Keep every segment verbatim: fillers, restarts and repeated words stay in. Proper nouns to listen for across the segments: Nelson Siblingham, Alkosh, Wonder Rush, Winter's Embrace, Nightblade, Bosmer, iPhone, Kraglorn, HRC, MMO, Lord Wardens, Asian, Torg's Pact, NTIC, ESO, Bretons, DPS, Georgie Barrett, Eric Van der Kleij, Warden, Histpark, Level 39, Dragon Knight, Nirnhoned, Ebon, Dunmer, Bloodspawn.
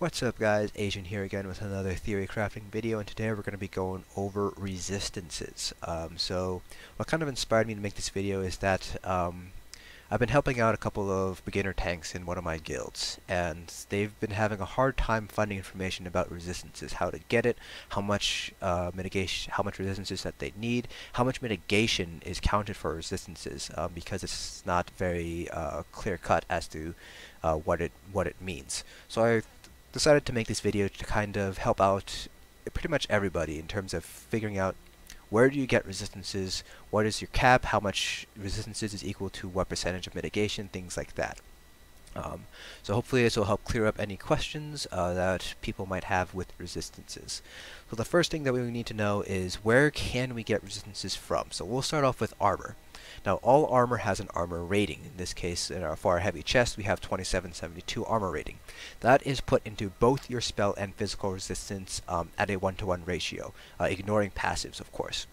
What's up guys, Asian here again with another theory crafting video, and today we're going to be going over resistances. Um, so what kind of inspired me to make this video is that um, I've been helping out a couple of beginner tanks in one of my guilds, and they've been having a hard time finding information about resistances, how to get it, how much uh, mitigation, how much resistances that they need, how much mitigation is counted for resistances, um, because it's not very uh, clear-cut as to uh, what it what it means. So I decided to make this video to kind of help out pretty much everybody in terms of figuring out where do you get resistances, what is your cap, how much resistances is equal to what percentage of mitigation, things like that. Um, so hopefully this will help clear up any questions uh, that people might have with resistances. So the first thing that we need to know is where can we get resistances from? So we'll start off with armor. Now all armor has an armor rating. In this case, in our, for our heavy chest, we have twenty-seven seventy-two armor rating. That is put into both your spell and physical resistance um, at a one to one ratio, uh, ignoring passives, of course.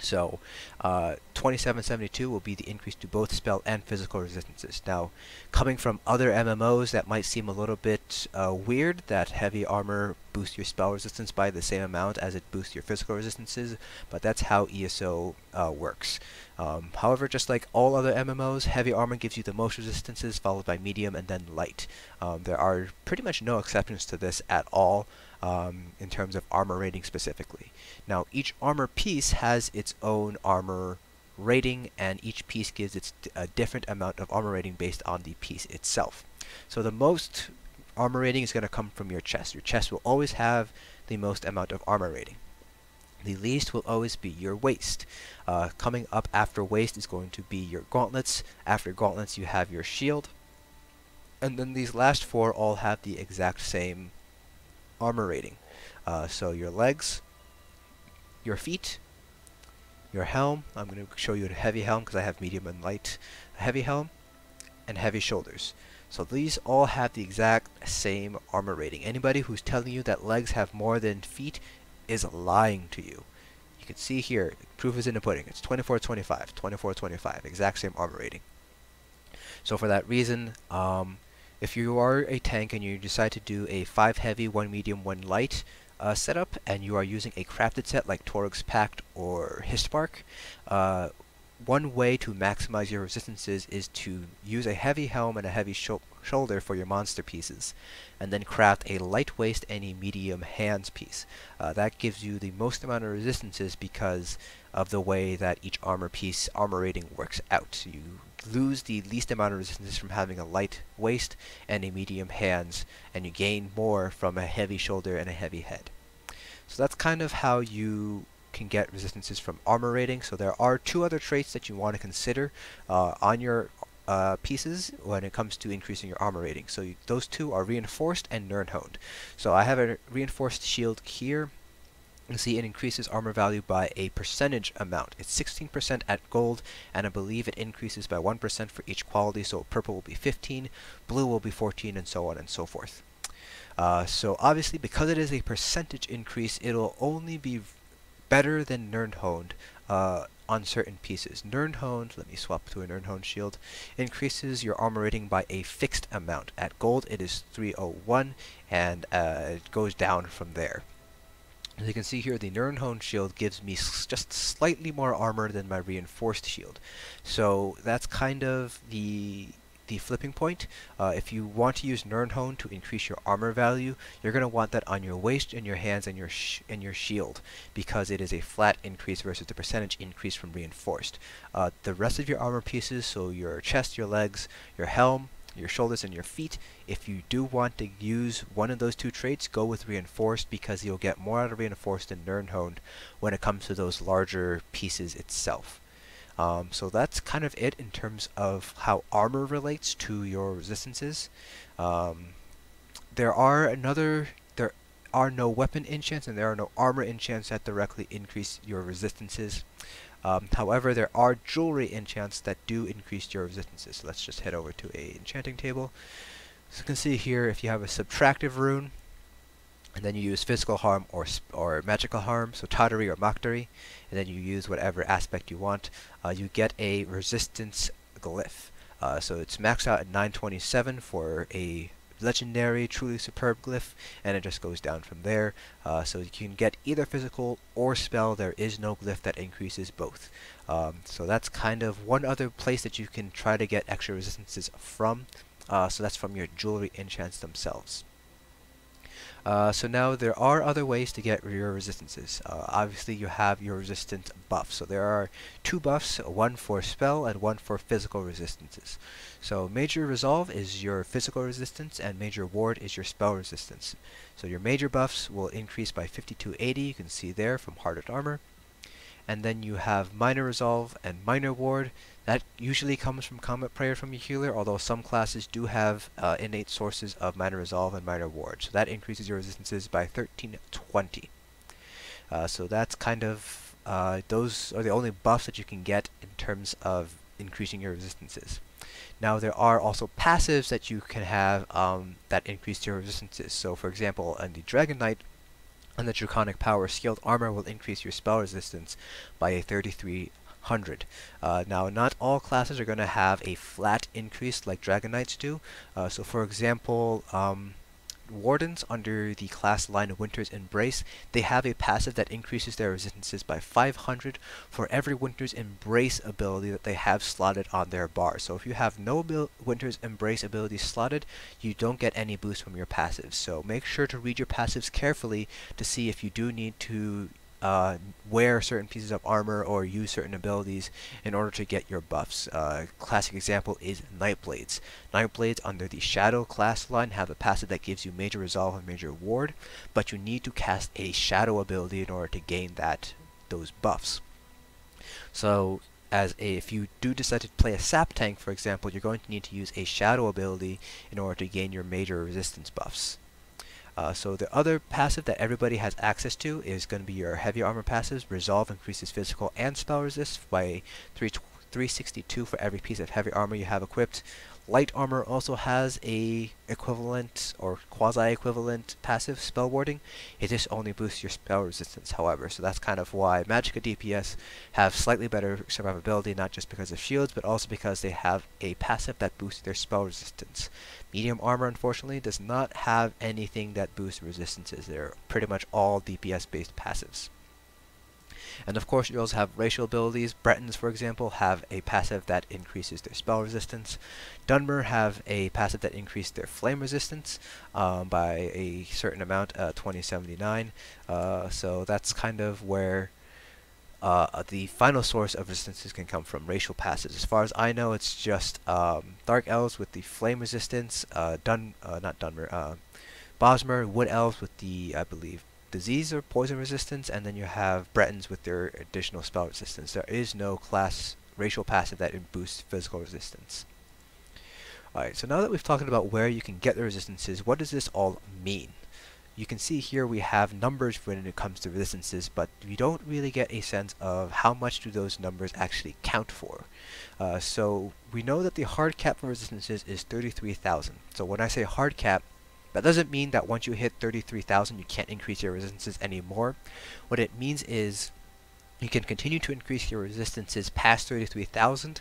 So uh, twenty-seven seventy-two will be the increase to both spell and physical resistances. Now, coming from other M M Os, that might seem a little bit uh, weird that heavy armor boosts your spell resistance by the same amount as it boosts your physical resistances, but that's how E S O uh, works. Um, however, just like all other M M Os, heavy armor gives you the most resistances, followed by medium and then light. Um, there are pretty much no exceptions to this at all. Um, in terms of armor rating specifically. Now each armor piece has its own armor rating, and each piece gives its a different amount of armor rating based on the piece itself. So the most armor rating is going to come from your chest. Your chest will always have the most amount of armor rating. The least will always be your waist. Uh, coming up after waist is going to be your gauntlets. After gauntlets you have your shield. And then these last four all have the exact same armor rating. Uh, so your legs, your feet, your helm. I'm going to show you a heavy helm because I have medium and light. A heavy helm and heavy shoulders. So these all have the exact same armor rating. Anybody who's telling you that legs have more than feet is lying to you. You can see here, proof is in the pudding. It's twenty-four twenty-five, twenty-four twenty-five, exact same armor rating. So for that reason, um, if you are a tank and you decide to do a five heavy, one medium, one light uh, setup, and you are using a crafted set like Torg's Pact or Histpark, uh, one way to maximize your resistances is to use a heavy helm and a heavy sh shoulder for your monster pieces, and then craft a light waist and a medium hands piece. Uh, that gives you the most amount of resistances because of the way that each armor piece armor rating works out. You lose the least amount of resistance from having a light waist and a medium hands, and you gain more from a heavy shoulder and a heavy head. So that's kind of how you can get resistances from armor rating. So there are two other traits that you want to consider uh, on your uh, pieces when it comes to increasing your armor rating. So you, those two are reinforced and Nirnhoned. So I have a reinforced shield here. You see it increases armor value by a percentage amount. It's sixteen percent at gold, and I believe it increases by one percent for each quality, so purple will be fifteen, blue will be fourteen, and so on and so forth. Uh, so obviously, because it is a percentage increase, it'll only be better than Nirnhoned uh, on certain pieces. Nirnhoned, let me swap to a Nirnhoned shield, increases your armor rating by a fixed amount. At gold, it is three oh one, and uh, it goes down from there. As you can see here, the Nirnhoned shield gives me s just slightly more armor than my reinforced shield. So that's kind of the the flipping point. Uh, if you want to use Nirnhoned to increase your armor value, you're going to want that on your waist and your hands and your sh and your shield, because it is a flat increase versus the percentage increase from reinforced. Uh, the rest of your armor pieces, so your chest, your legs, your helm, your shoulders, and your feet, if you do want to use one of those two traits, go with reinforced, because you'll get more out of reinforced than Nirnhoned when it comes to those larger pieces itself. Um, so that's kind of it in terms of how armor relates to your resistances. Um, there are another there are no weapon enchants and there are no armor enchants that directly increase your resistances. Um, however, there are jewelry enchants that do increase your resistances. So let's just head over to a enchanting table. So you can see here, if you have a subtractive rune, and then you use physical harm or sp or magical harm, so tottery or mockery, and then you use whatever aspect you want, uh, you get a resistance glyph. Uh, so it's maxed out at nine twenty-seven for a legendary, truly superb glyph, and it just goes down from there. Uh, so you can get either physical or spell. There is no glyph that increases both. Um, so that's kind of one other place that you can try to get extra resistances from. Uh, so that's from your jewelry enchants themselves. Uh, so now there are other ways to get your resistances. Uh, obviously you have your resistance buff. So there are two buffs, one for spell and one for physical resistances. So Major Resolve is your physical resistance and Major Ward is your spell resistance. So your major buffs will increase by fifty-two eighty, you can see there from Hardened Armor. And then you have Minor Resolve and Minor Ward. That usually comes from Combat Prayer from your healer, although some classes do have uh, innate sources of Minor Resolve and Minor Ward. So that increases your resistances by thirteen twenty. Uh, so that's kind of, uh, those are the only buffs that you can get in terms of increasing your resistances. Now there are also passives that you can have um, that increase your resistances. So for example, in the Dragon Knight, and the Draconic Power Scaled Armor will increase your spell resistance by a thirty-three hundred. Uh, now, not all classes are going to have a flat increase like Dragon Knights do. Uh, so, for example, um, Wardens under the class line of Winter's Embrace, they have a passive that increases their resistances by five hundred for every Winter's Embrace ability that they have slotted on their bar. So if you have no abil- Winter's Embrace ability slotted, you don't get any boost from your passives. So make sure to read your passives carefully to see if you do need to uh, wear certain pieces of armor or use certain abilities in order to get your buffs. Uh, classic example is Nightblades. Nightblades under the Shadow class line have a passive that gives you Major Resolve and Major Ward, but you need to cast a Shadow ability in order to gain that those buffs. So as a, if you do decide to play a sap tank, for example, you're going to need to use a Shadow ability in order to gain your major resistance buffs. Uh, so the other passive that everybody has access to is going to be your heavy armor passives. Resolve increases physical and spell resist by three sixty-two for every piece of heavy armor you have equipped. Light armor also has a equivalent or quasi-equivalent passive, spell warding. It just only boosts your spell resistance, however. So that's kind of why Magicka D P S have slightly better survivability, not just because of shields, but also because they have a passive that boosts their spell resistance. Medium armor, unfortunately, does not have anything that boosts resistances. They're pretty much all D P S-based passives. And of course you also have racial abilities. Bretons, for example, have a passive that increases their spell resistance. Dunmer have a passive that increases their flame resistance um, by a certain amount, uh, twenty seventy-nine. Uh, so that's kind of where uh, the final source of resistances can come from, racial passives. As far as I know, it's just um, Dark Elves with the flame resistance, uh, Dun, uh, not Dunmer, uh, Bosmer, Wood Elves with the, I believe, disease or poison resistance, and then you have Bretons with their additional spell resistance. There is no class racial passive that boosts physical resistance. Alright, so now that we've talked about where you can get the resistances, what does this all mean? You can see here we have numbers when it comes to resistances, but you don't really get a sense of how much do those numbers actually count for. Uh, so we know that the hard cap for resistances is thirty-three thousand. So when I say hard cap, that doesn't mean that once you hit thirty-three thousand you can't increase your resistances anymore. What it means is you can continue to increase your resistances past thirty-three thousand,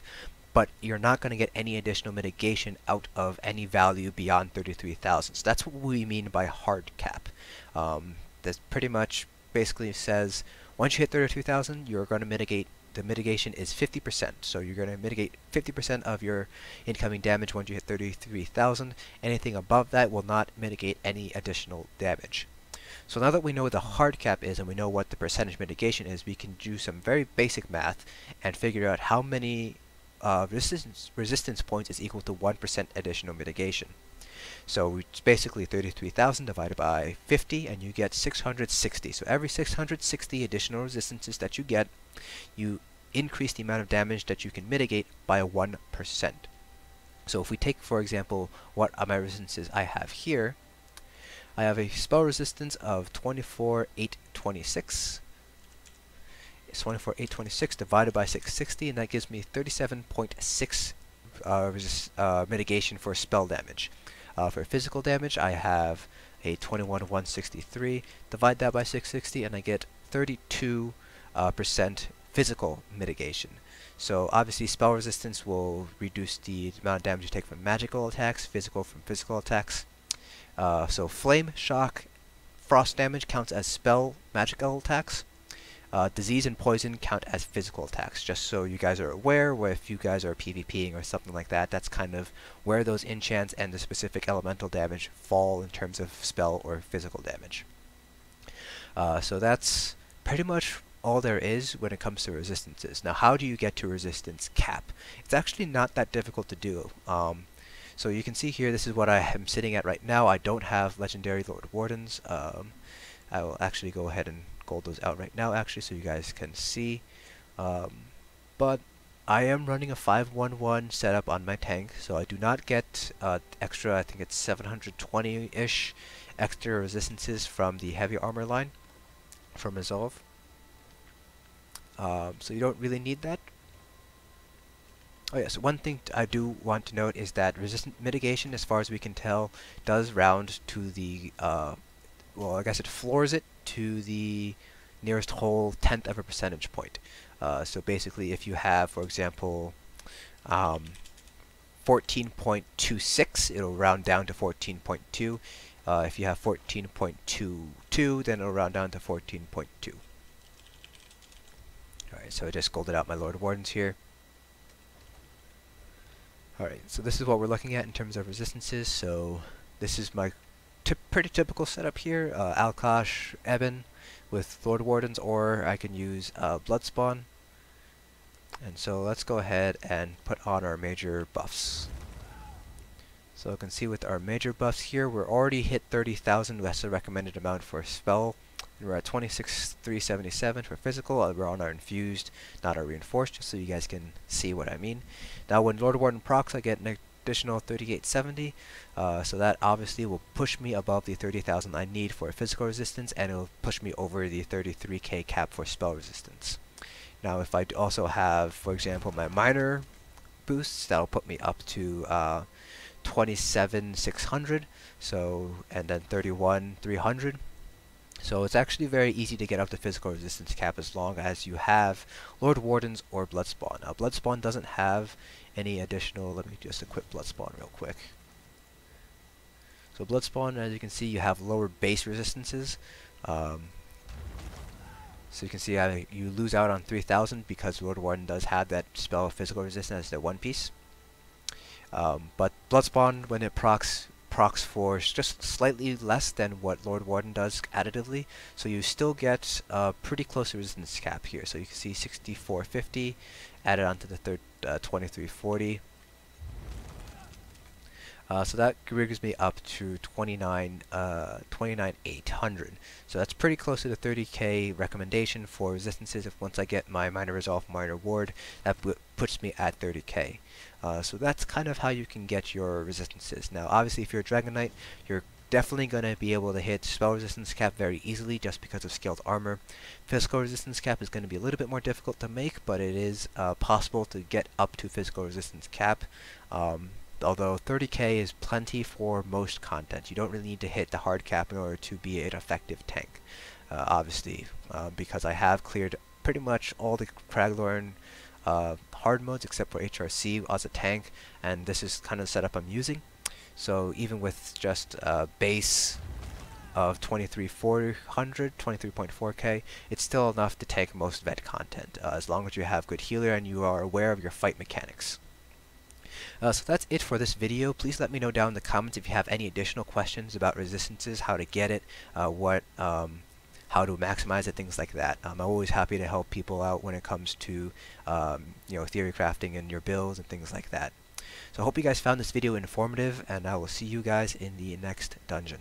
but you're not going to get any additional mitigation out of any value beyond thirty-three thousand. So that's what we mean by hard cap. Um, this pretty much basically says once you hit thirty-three thousand you're going to mitigate. The mitigation is fifty percent, so you're going to mitigate fifty percent of your incoming damage once you hit thirty-three thousand. Anything above that will not mitigate any additional damage. So now that we know what the hard cap is and we know what the percentage mitigation is, we can do some very basic math and figure out how many uh, resistance, resistance points is equal to one percent additional mitigation. So it's basically thirty-three thousand divided by fifty, and you get six hundred sixty. So every six hundred sixty additional resistances that you get, you increase the amount of damage that you can mitigate by one percent. So if we take, for example, what are my resistances I have here, I have a spell resistance of twenty-four thousand eight hundred twenty-six. It's twenty-four thousand eight hundred twenty-six divided by six hundred sixty, and that gives me thirty-seven point six uh, uh, mitigation for spell damage. Uh, for physical damage, I have a twenty-one thousand one hundred sixty-three. Divide that by six hundred sixty, and I get thirty-two percent uh, physical mitigation. So obviously, spell resistance will reduce the amount of damage you take from magical attacks, physical from physical attacks. Uh, so flame, shock, frost damage counts as spell magical attacks. Uh, disease and poison count as physical attacks, just so you guys are aware. Where if you guys are PvPing or something like that, that's kind of where those enchants and the specific elemental damage fall in terms of spell or physical damage. Uh, so that's pretty much all there is when it comes to resistances. Now, how do you get to resistance cap? It's actually not that difficult to do. Um, so you can see here, this is what I am sitting at right now. I don't have Legendary Lord Wardens. Um, I will actually go ahead and gold those out right now, actually, so you guys can see. Um, but I am running a five one one setup on my tank, so I do not get uh, extra, I think it's seven hundred twenty-ish extra resistances from the heavy armor line from Resolve. Um, so you don't really need that. Oh yeah, so one thing I do want to note is that resistance mitigation, as far as we can tell, does round to the, uh, well, I guess it floors it to the nearest whole tenth of a percentage point. Uh, so basically, if you have, for example, um, fourteen point two six, it'll round down to fourteen point two. Uh, if you have fourteen point two two, then it'll round down to fourteen point two. Alright, so I just golded out my Lord Wardens here. Alright, so this is what we're looking at in terms of resistances. So this is my pretty typical setup here, uh, Alkosh, Ebon with Lord Wardens, or I can use uh, Bloodspawn. And so let's go ahead and put on our major buffs. So you can see with our major buffs here, we're already hit thirty thousand, that's the recommended amount for a spell. And we're at twenty-six thousand three hundred seventy-seven for physical. Uh, we're on our infused, not our reinforced, just so you guys can see what I mean. Now when Lord Warden procs, I get an additional thirty-eight seventy, uh, so that obviously will push me above the thirty thousand I need for physical resistance, and it will push me over the thirty-three K cap for spell resistance. Now if I d also have, for example, my minor boosts, that'll put me up to uh, twenty-seven six hundred, so, and then thirty-one three hundred. So it's actually very easy to get up to physical resistance cap as long as you have Lord Wardens or Bloodspawn. Now Bloodspawn doesn't have any additional, let me just equip Bloodspawn real quick. So Bloodspawn, as you can see, you have lower base resistances. Um, so you can see how you lose out on three thousand because Lord Warden does have that spell of physical resistance as their one piece. Um, but Bloodspawn, when it procs, procs for just slightly less than what Lord Warden does additively, so you still get uh, pretty close to resistance cap here. So you can see sixty-four fifty added onto the third uh, twenty-three forty. Uh, so that brings me up to twenty-nine eight hundred. So that's pretty close to the thirty K recommendation for resistances. If once I get my minor resolve, minor ward, that puts me at thirty K. Uh, so that's kind of how you can get your resistances. Now, obviously, if you're a Dragon Knight, you're definitely going to be able to hit spell resistance cap very easily just because of scaled armor. Physical resistance cap is going to be a little bit more difficult to make, but it is uh, possible to get up to physical resistance cap. Um, Although thirty K is plenty for most content. You don't really need to hit the hard cap in order to be an effective tank, uh, obviously, uh, because I have cleared pretty much all the Kraglorn uh, hard modes except for H R C as a tank, and this is kind of the setup I'm using. So even with just a base of twenty-three point four K, it's still enough to tank most vet content, uh, as long as you have good healer and you are aware of your fight mechanics. Uh, so that's it for this video. Please let me know down in the comments if you have any additional questions about resistances, how to get it, uh, what, um, how to maximize it, things like that. Um, I'm always happy to help people out when it comes to um, you know, theory crafting and your builds and things like that. So I hope you guys found this video informative, and I will see you guys in the next dungeon.